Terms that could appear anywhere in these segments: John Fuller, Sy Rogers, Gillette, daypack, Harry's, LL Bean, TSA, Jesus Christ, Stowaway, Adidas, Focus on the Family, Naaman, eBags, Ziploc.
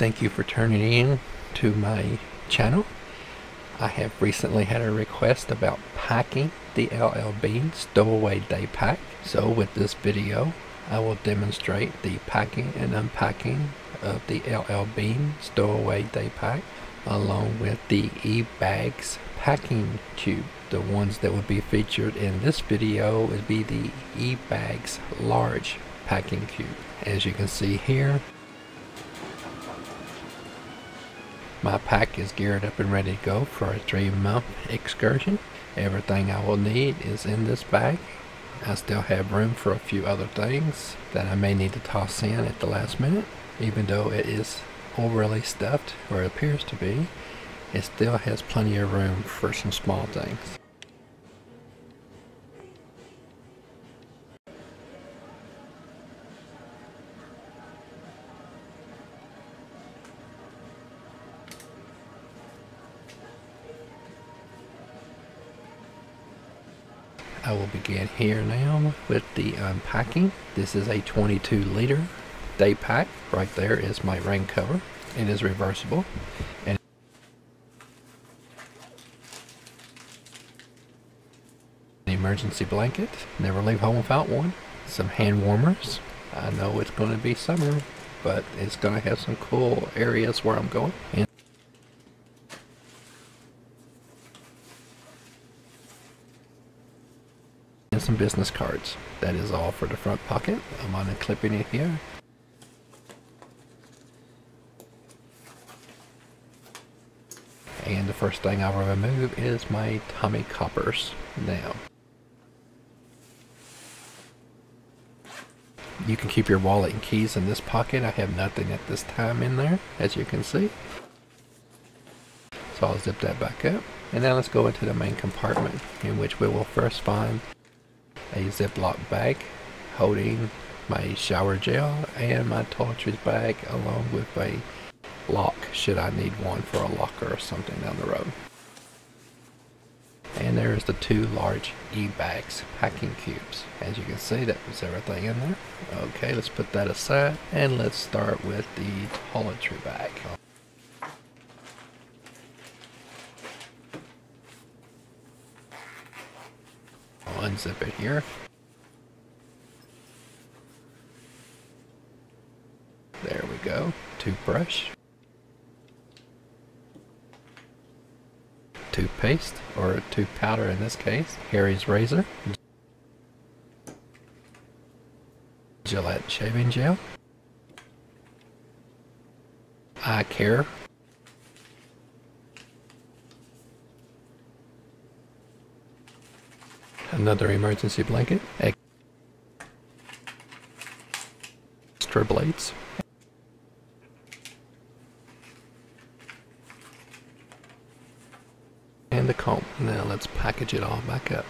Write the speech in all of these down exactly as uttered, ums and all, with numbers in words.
Thank you for turning in to my channel. I have recently had a request about packing the L L Bean Stowaway Day Pack. So with this video, I will demonstrate the packing and unpacking of the L L Bean Stowaway Day Pack along with the eBags packing tube. The ones that will be featured in this video would be the eBags large packing cube. As you can see here, my pack is geared up and ready to go for a three month excursion. Everything I will need is in this bag. I still have room for a few other things that I may need to toss in at the last minute. Even though it is overly stuffed, or it appears to be, it still has plenty of room for some small things. I will begin here now with the unpacking. This is a twenty-two liter day pack. Right there is my rain cover. It is reversible. And an emergency blanket. Never leave home without one. Some hand warmers. I know it's going to be summer, but it's going to have some cool areas where I'm going. And some business cards. That is all for the front pocket. I'm unclipping it here. And the first thing I'll remove is my Tommy Coppers now. You can keep your wallet and keys in this pocket. I have nothing at this time in there, as you can see. So I'll zip that back up. And now let's go into the main compartment, in which we will first find a Ziploc bag holding my shower gel and my toiletries bag, along with a lock, should I need one for a locker or something down the road. And there's the two large eBags packing cubes. As you can see, that was everything in there. Okay, let's put that aside and let's start with the toiletry bag. Unzip it here. There we go. Toothbrush. Toothpaste, or tooth powder in this case. Harry's razor. Gillette shaving gel. Eye care. Another emergency blanket, extra blades, and a comb. Now let's package it all back up.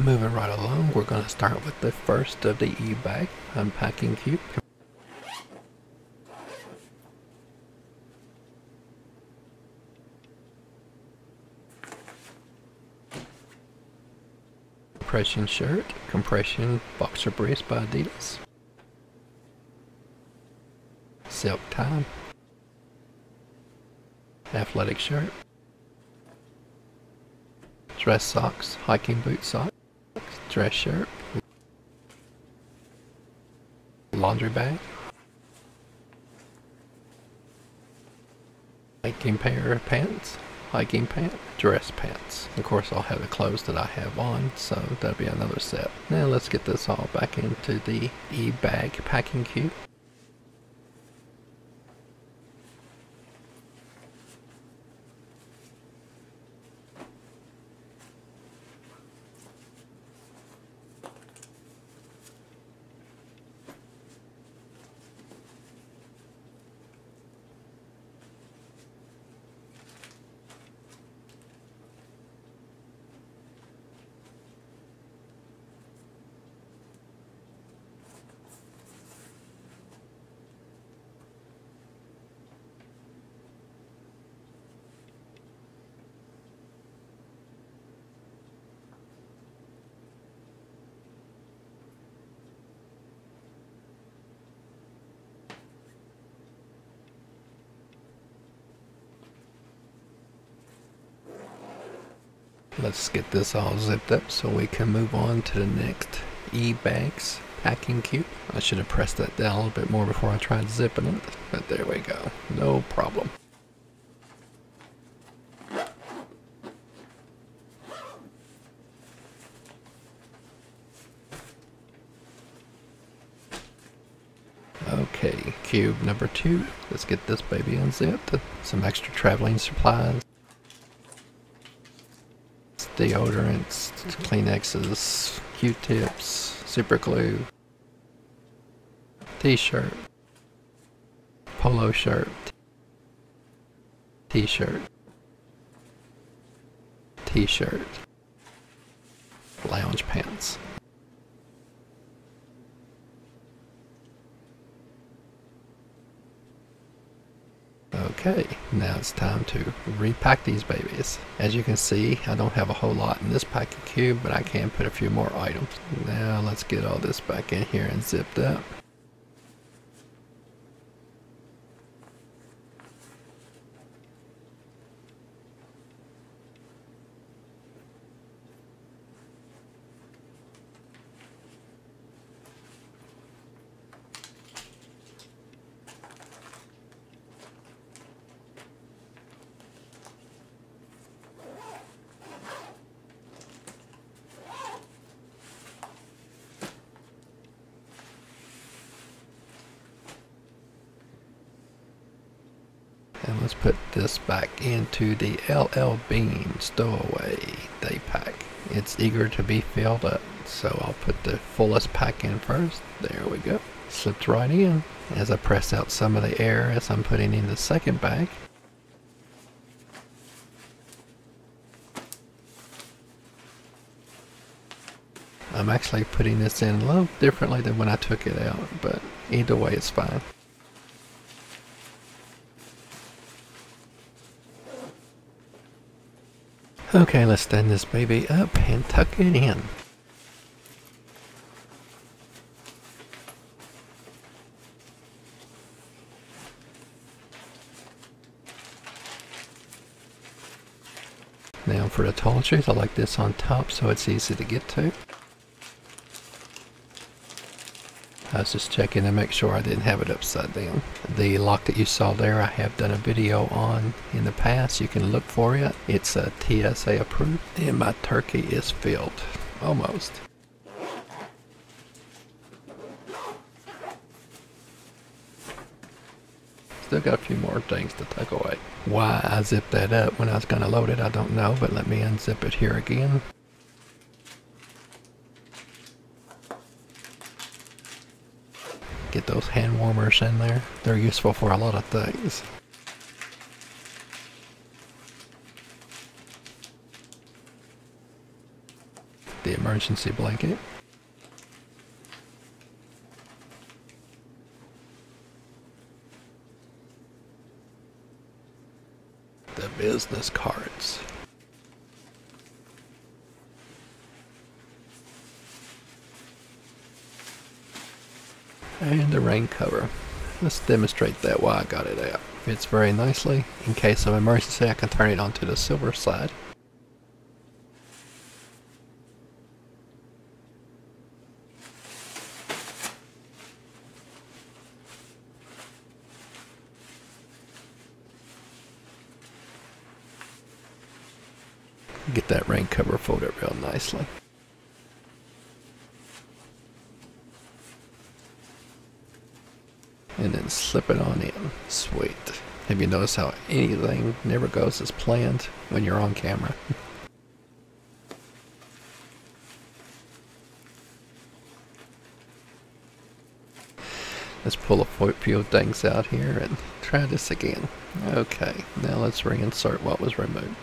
Moving right along, we're going to start with the first of the eBag unpacking cube. Compression shirt, compression boxer briefs by Adidas, silk tie, athletic shirt, dress socks, hiking boot socks, dress shirt, laundry bag, hiking pair of pants, hiking pants, dress pants. Of course, I'll have the clothes that I have on, so that'll be another set. Now let's get this all back into the e-bag packing cube. Let's get this all zipped up so we can move on to the next eBags packing cube. I should have pressed that down a little bit more before I tried zipping it, but there we go, no problem. Okay, cube number two. Let's get this baby unzipped. Some extra traveling supplies. Deodorants, Kleenexes, Q-tips, super glue, t-shirt, polo shirt, t-shirt, t-shirt, lounge pants. Okay, now it's time to repack these babies. As you can see, I don't have a whole lot in this packing cube, but I can put a few more items. Now let's get all this back in here and zipped up. And let's put this back into the L L Bean Stowaway Day Pack. It's eager to be filled up, so I'll put the fullest pack in first. There we go. Slipped right in. As I press out some of the air as I'm putting in the second bag. I'm actually putting this in a little differently than when I took it out, but either way it's fine. Okay, let's stand this baby up and tuck it in. Now for the tall shoes, I like this on top so it's easy to get to. I was just checking to make sure I didn't have it upside down. The lock that you saw there, I have done a video on in the past. You can look for it. It's a T S A approved. And my turkey is filled. Almost. Still got a few more things to tuck away. Why I zipped that up when I was going to load it, I don't know. But let me unzip it here again. Get those hand warmers in there. They're useful for a lot of things. The emergency blanket. The business cards. And the rain cover. Let's demonstrate that why I got it out. Fits very nicely. In case of emergency, I can turn it onto the silver side. Get that rain cover folded real nicely. And then slip it on in. Sweet. Have you noticed how anything never goes as planned when you're on camera? Let's pull a few things out here and try this again. Okay, now let's reinsert what was removed.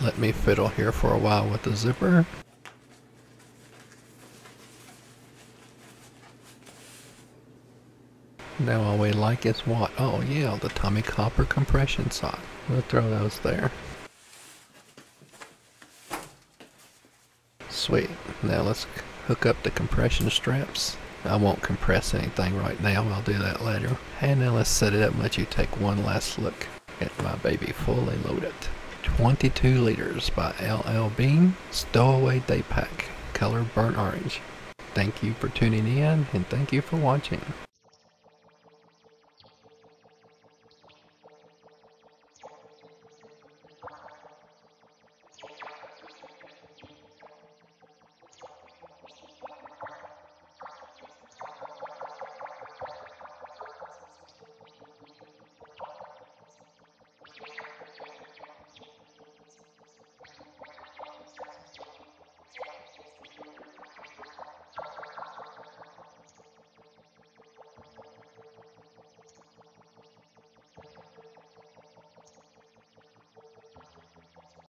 Let me fiddle here for a while with the zipper. Now all we like is what? Oh yeah, the Tommy Copper compression sock. We'll throw those there. Sweet. Now let's hook up the compression straps. I won't compress anything right now, I'll do that later. And now let's set it up and let you take one last look at my baby fully loaded. twenty-two liters by L L Bean, Stowaway Day Pack, color burnt orange. Thank you for tuning in, and thank you for watching.